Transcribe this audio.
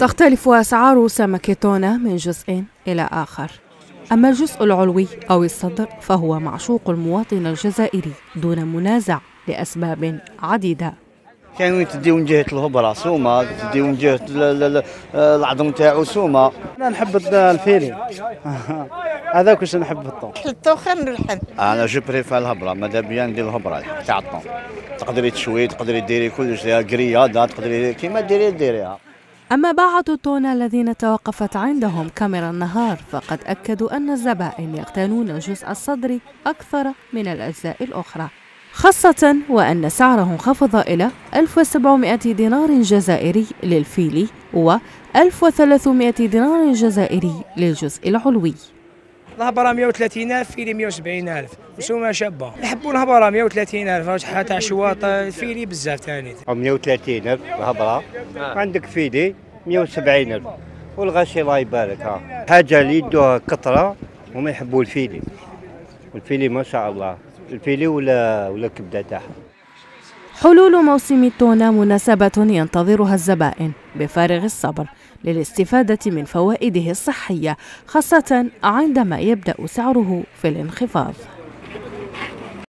تختلف أسعار سمك التونة من جزء إلى آخر، أما الجزء العلوي أو الصدر فهو معشوق المواطن الجزائري دون منازع لأسباب عديدة. كانوا تديو من جهة الهبرة سومة، تديو من جهة العظم تاعو سومة. أنا نحب الفيلي، هذاك واش نحب الطون. الطون خير من اللحم. أنا جو بريفير الهبرة، ماذا بيا ندير الهبرة تاع الطون. تقدري تشوي، تقدري ديري كلش، قرية، تقدري كيما ديري ديريها. أما بعض التونة الذين توقفت عندهم كاميرا النهار فقد أكدوا أن الزبائن يقتنون الجزء الصدري أكثر من الأجزاء الأخرى، خاصة وأن سعره انخفض إلى 1700 دينار جزائري للفيلي و 1300 دينار جزائري للجزء العلوي. الهبرة 130,000، فيلي 170,000، وسومة شابة. نحبوا الهبرة 130,000 رشحة تاع شواطئ، فيلي بزاف ثاني. 130,000 هبرة، عندك فيلي 170,000 والغاشي الله يبارك. حاجة اللي يدوها كثرة وما يحبوا الفيلي، والفيلي ما شاء الله، الفيلي ولا كبدة تاعها. حلول موسم التونة مناسبة ينتظرها الزبائن بفارغ الصبر للاستفادة من فوائده الصحية، خاصة عندما يبدأ سعره في الانخفاض.